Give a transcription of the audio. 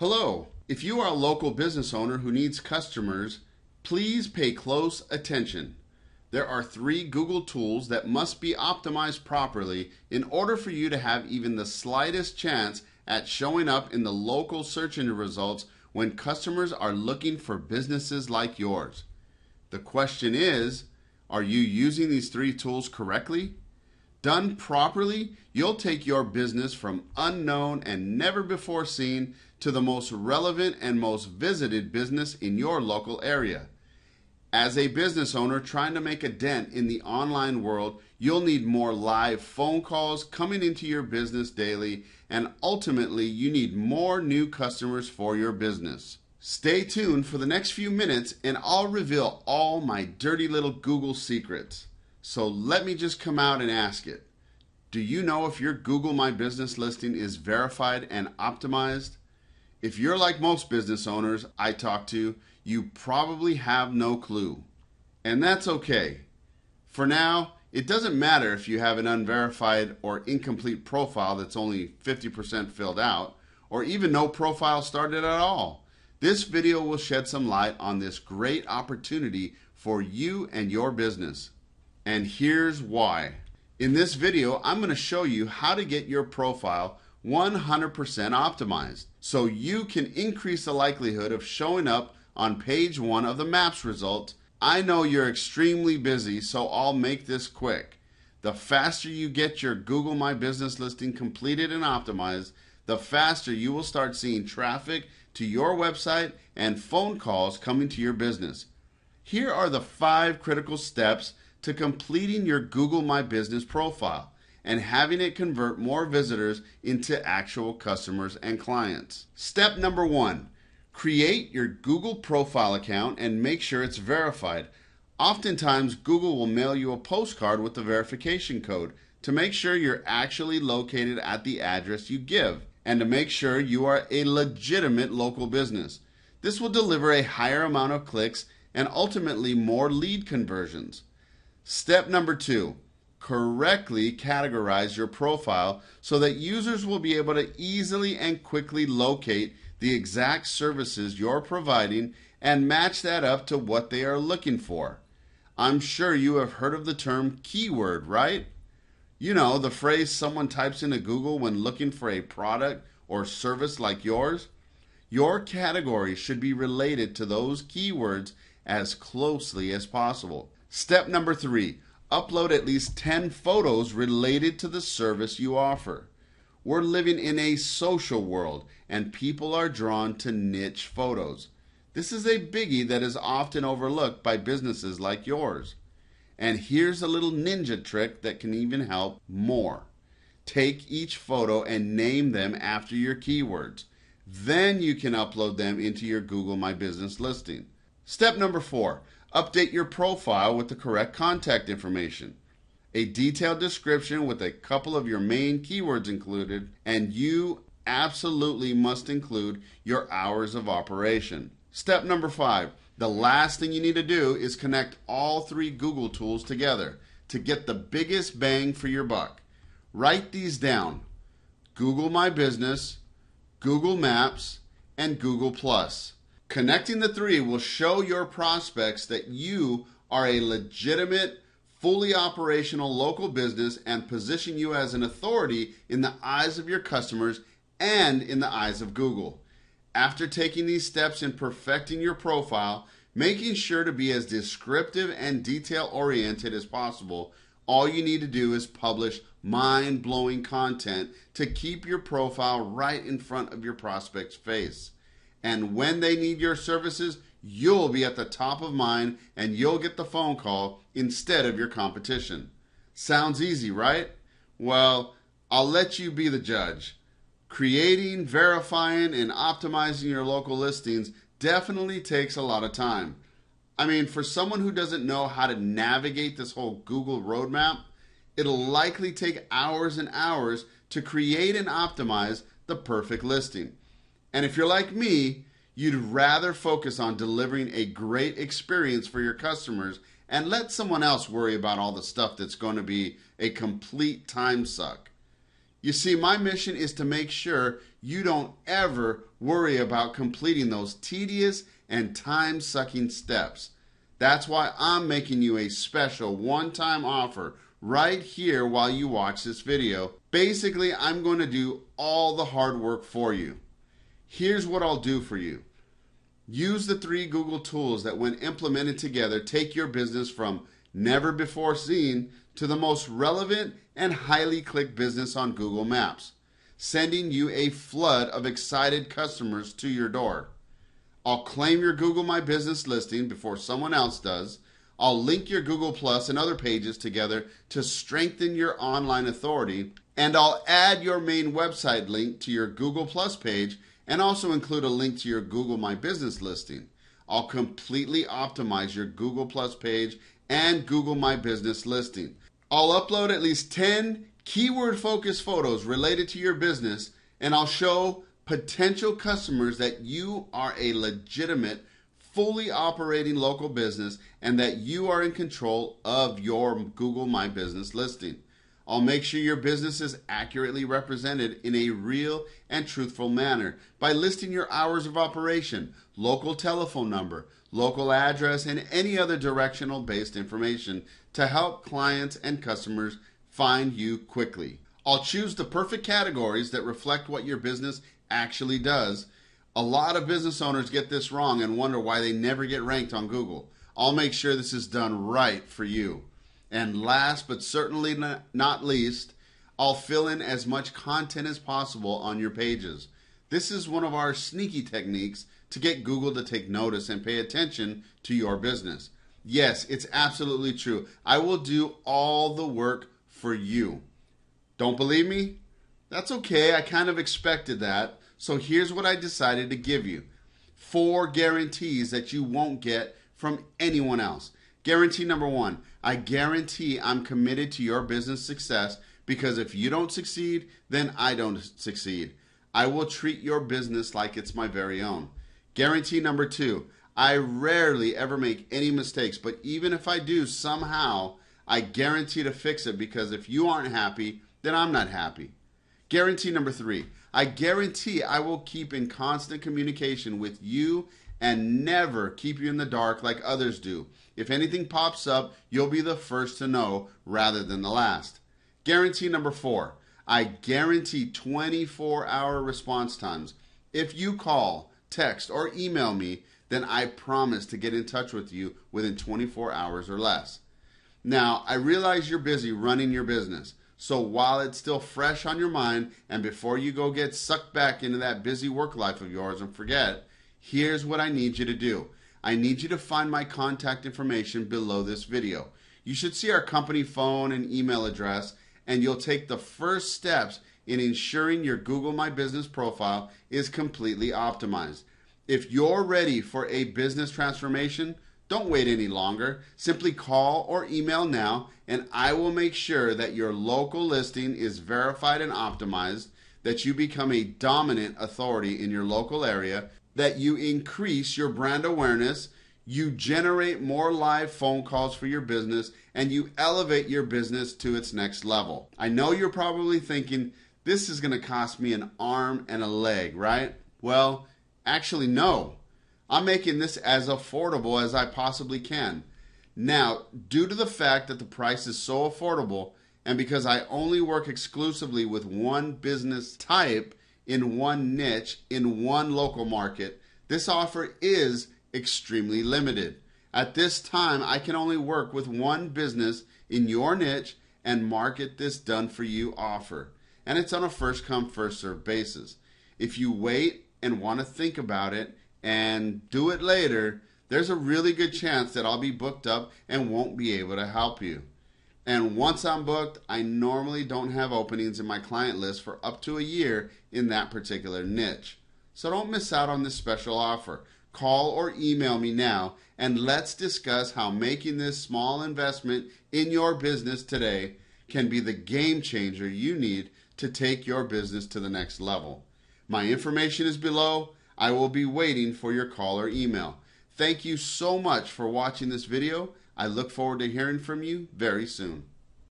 Hello, if you are a local business owner who needs customers, please pay close attention. There are 3 Google tools that must be optimized properly in order for you to have even the slightest chance at showing up in the local search engine results when customers are looking for businesses like yours. The question is, are you using these 3 tools correctly? Done properly, you'll take your business from unknown and never before seen to the most relevant and most visited business in your local area. As a business owner trying to make a dent in the online world, you'll need more live phone calls coming into your business daily, and ultimately you need more new customers for your business. Stay tuned for the next few minutes and I'll reveal all my dirty little Google secrets. So let me just come out and ask it. Do you know if your Google My Business listing is verified and optimized? If you're like most business owners I talk to, you probably have no clue. And that's okay. For now, it doesn't matter if you have an unverified or incomplete profile that's only 50% filled out, or even no profile started at all. This video will shed some light on this great opportunity for you and your business. And here's why. In this video, I'm going to show you how to get your profile 100% optimized so you can increase the likelihood of showing up on page 1 of the Maps result. I know you're extremely busy, so I'll make this quick. The faster you get your Google My Business listing completed and optimized, the faster you will start seeing traffic to your website and phone calls coming to your business. Here are the 5 critical steps to completing your Google My Business profile and having it convert more visitors into actual customers and clients. Step number 1, create your Google profile account and make sure it's verified. Oftentimes, Google will mail you a postcard with the verification code to make sure you're actually located at the address you give and to make sure you are a legitimate local business. This will deliver a higher amount of clicks and ultimately more lead conversions. Step number 2, correctly categorize your profile so that users will be able to easily and quickly locate the exact services you're providing and match that up to what they are looking for. I'm sure you have heard of the term keyword, right? You know, the phrase someone types into Google when looking for a product or service like yours. Your category should be related to those keywords as closely as possible. Step number 3, upload at least 10 photos related to the service you offer. We're living in a social world and people are drawn to niche photos. This is a biggie that is often overlooked by businesses like yours. And here's a little ninja trick that can even help more. Take each photo and name them after your keywords. Then you can upload them into your Google My Business listing. Step number 4, update your profile with the correct contact information. A detailed description with a couple of your main keywords included, and you absolutely must include your hours of operation. Step number 5, the last thing you need to do is connect all 3 Google tools together to get the biggest bang for your buck. Write these down: Google My Business, Google Maps, and Google Plus. Connecting the 3 will show your prospects that you are a legitimate, fully operational local business and position you as an authority in the eyes of your customers and in the eyes of Google. After taking these steps in perfecting your profile, making sure to be as descriptive and detail-oriented as possible, all you need to do is publish mind-blowing content to keep your profile right in front of your prospect's face. And when they need your services, you'll be at the top of mind and you'll get the phone call instead of your competition. Sounds easy, right? Well, I'll let you be the judge. Creating, verifying, and optimizing your local listings definitely takes a lot of time. I mean, for someone who doesn't know how to navigate this whole Google roadmap, it'll likely take hours and hours to create and optimize the perfect listing. And if you're like me, you'd rather focus on delivering a great experience for your customers and let someone else worry about all the stuff that's going to be a complete time suck. You see, my mission is to make sure you don't ever worry about completing those tedious and time-sucking steps. That's why I'm making you a special one-time offer right here while you watch this video. Basically, I'm going to do all the hard work for you. Here's what I'll do for you. Use the 3 Google tools that, when implemented together, take your business from never before seen to the most relevant and highly clicked business on Google Maps, sending you a flood of excited customers to your door. I'll claim your Google My Business listing before someone else does. I'll link your Google Plus and other pages together to strengthen your online authority, and I'll add your main website link to your Google Plus page and also include a link to your Google My Business listing. I'll completely optimize your Google Plus page and Google My Business listing. I'll upload at least 10 keyword-focused photos related to your business, and I'll show potential customers that you are a legitimate, fully operating local business and that you are in control of your Google My Business listing. I'll make sure your business is accurately represented in a real and truthful manner by listing your hours of operation, local telephone number, local address, and any other directional-based information to help clients and customers find you quickly. I'll choose the perfect categories that reflect what your business actually does. A lot of business owners get this wrong and wonder why they never get ranked on Google. I'll make sure this is done right for you. And last but certainly not least, I'll fill in as much content as possible on your pages. This is one of our sneaky techniques to get Google to take notice and pay attention to your business. Yes, it's absolutely true. I will do all the work for you. Don't believe me? That's okay, I kind of expected that. So here's what I decided to give you. 4 guarantees that you won't get from anyone else. Guarantee number 1, I guarantee I'm committed to your business success, because if you don't succeed, then I don't succeed. I will treat your business like it's my very own. Guarantee number 2, I rarely ever make any mistakes, but even if I do somehow, I guarantee to fix it, because if you aren't happy, then I'm not happy. Guarantee number 3, I guarantee I will keep in constant communication with you and never keep you in the dark like others do. If anything pops up, you'll be the first to know rather than the last. Guarantee number 4, I guarantee 24-hour response times. If you call, text, or email me, then I promise to get in touch with you within 24 hours or less. Now, I realize you're busy running your business, so while it's still fresh on your mind and before you go get sucked back into that busy work life of yours and forget, here's what I need you to do. I need you to find my contact information below this video. You should see our company phone and email address, and you'll take the first steps in ensuring your Google My Business profile is completely optimized. If you're ready for a business transformation, don't wait any longer. Simply call or email now, and I will make sure that your local listing is verified and optimized, that you become a dominant authority in your local area, that you increase your brand awareness, you generate more live phone calls for your business, and you elevate your business to its next level. I know you're probably thinking, this is going to cost me an arm and a leg, right? Well, actually, no. I'm making this as affordable as I possibly can. Now, due to the fact that the price is so affordable, and because I only work exclusively with one business type, in one niche, in one local market, this offer is extremely limited. At this time, I can only work with one business in your niche and market this done-for-you offer. And it's on a first-come, first-served basis. If you wait and want to think about it and do it later, there's a really good chance that I'll be booked up and won't be able to help you. And once I'm booked, I normally don't have openings in my client list for up to a year in that particular niche. So don't miss out on this special offer. Call or email me now, and let's discuss how making this small investment in your business today can be the game changer you need to take your business to the next level. My information is below. I will be waiting for your call or email. Thank you so much for watching this video. I look forward to hearing from you very soon.